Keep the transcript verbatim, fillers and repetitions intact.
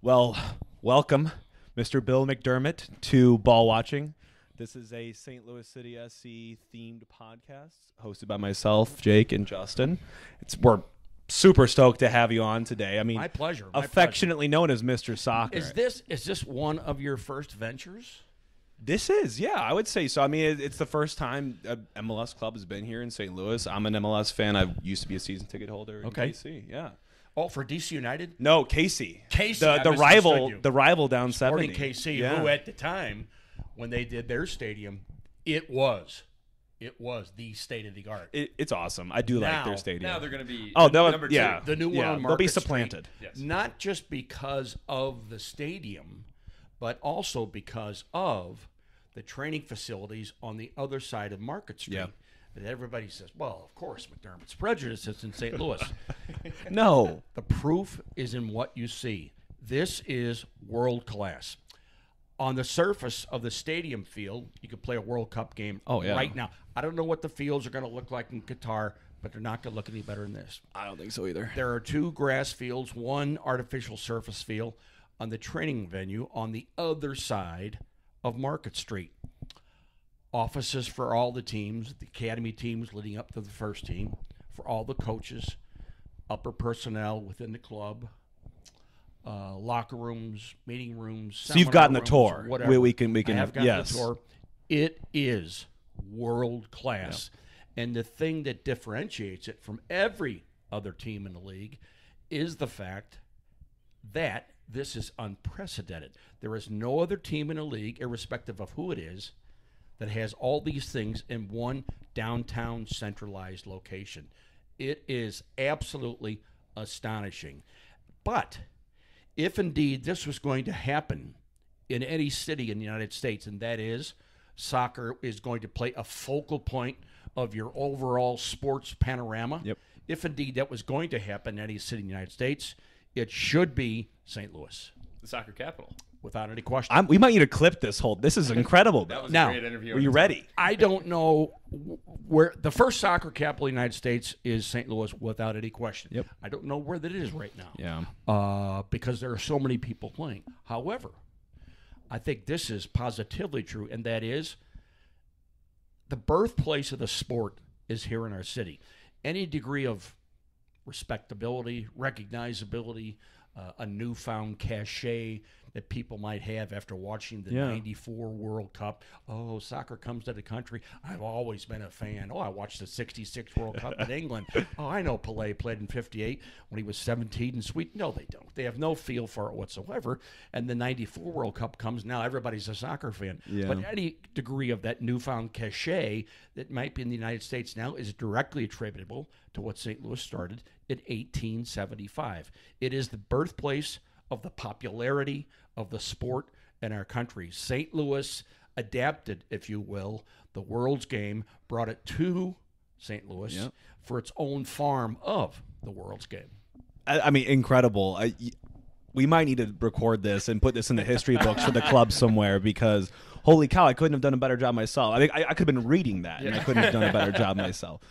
Well, welcome, Mister Bill McDermott, to Ball Watching. This is a Saint Louis City S C-themed podcast hosted by myself, Jake, and Justin. It's We're super stoked to have you on today. I mean, my pleasure. My affectionately pleasure. known as Mister Soccer. Is this is this one of your first ventures? This is, yeah, I would say so. I mean, it's the first time an M L S club has been here in Saint Louis. I'm an M L S fan. I used to be a season ticket holder in okay. D C, yeah. Oh, for D C United? No, K C. K C, the, the rival, you. the rival down Sporting seventy. Sporting K C, yeah. Who at the time when they did their stadium, it was, it was the state of the art. It, it's awesome. I do now, like their stadium. Now they're going to be oh, no, number yeah, two, the new yeah, one on Market They'll be supplanted, yes. not just because of the stadium, but also because of the training facilities on the other side of Market Street. Yeah. And everybody says, well, of course, McDermott's prejudice is in Saint Louis. No. The proof is in what you see. This is world class. On the surface of the stadium field, you could play a World Cup game oh, yeah. right now. I don't know what the fields are going to look like in Qatar, but they're not going to look any better than this. I don't think so either. There are two grass fields, one artificial surface field on the training venue on the other side of Market Street. Offices for all the teams, the academy teams leading up to the first team, for all the coaches, upper personnel within the club, uh, locker rooms, meeting rooms. So you've gotten the tour. Whatever. We, we can, we can I have gotten yes. the tour. It is world class. Yeah. And the thing that differentiates it from every other team in the league is the fact that this is unprecedented. There is no other team in the league, irrespective of who it is, that has all these things in one downtown centralized location. It is absolutely astonishing. But if indeed this was going to happen in any city in the United States, and that is soccer is going to play a focal point of your overall sports panorama. Yep. If indeed that was going to happen in any city in the United States, it should be Saint Louis. The soccer capital. Without any question. I'm, we might need to clip this whole. This is incredible. That was now, a great interview. Are you ready? I don't know where the first soccer capital of the United States is Saint Louis without any question. Yep. I don't know where that is right now. Yeah. Uh, because there are so many people playing. However, I think this is positively true, and that is the birthplace of the sport is here in our city. Any degree of respectability, recognizability, uh, a newfound cachet that people might have after watching the ninety-four yeah. World Cup. Oh, soccer comes to the country. I've always been a fan. Oh, I watched the sixty-six World Cup in England. Oh, I know Pelé played in fifty-eight when he was seventeen in Sweden. No, they don't. They have no feel for it whatsoever. And the ninety-four World Cup comes. Now everybody's a soccer fan. Yeah. But any degree of that newfound cachet that might be in the United States now is directly attributable to what Saint Louis started in eighteen seventy-five. It is the birthplace of the popularity of the sport in our country. Saint Louis adapted, if you will, the world's game, brought it to Saint Louis yep. for its own farm of the world's game. I, I mean, incredible. I, we might need to record this and put this in the history books for the club somewhere because, holy cow, I couldn't have done a better job myself. I think I, I could have been reading that, yeah. and I couldn't have done a better job myself.